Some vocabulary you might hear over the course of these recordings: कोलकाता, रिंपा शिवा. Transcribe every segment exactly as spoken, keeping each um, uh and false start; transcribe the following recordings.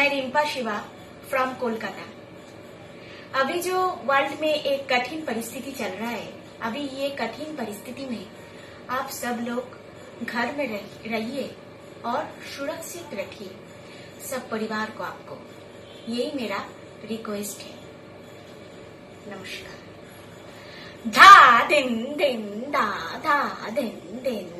मैं रिंपा शिवा फ्रॉम कोलकाता। अभी जो वर्ल्ड में एक कठिन परिस्थिति चल रहा है, अभी ये कठिन परिस्थिति में आप सब लोग घर में रहिए और सुरक्षित रखिए सब परिवार को, आपको यही मेरा रिक्वेस्ट है। नमस्कार। धा दिन दिन धा धा दिन दिन।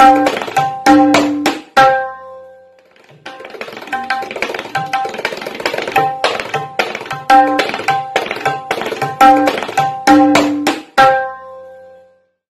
Bye.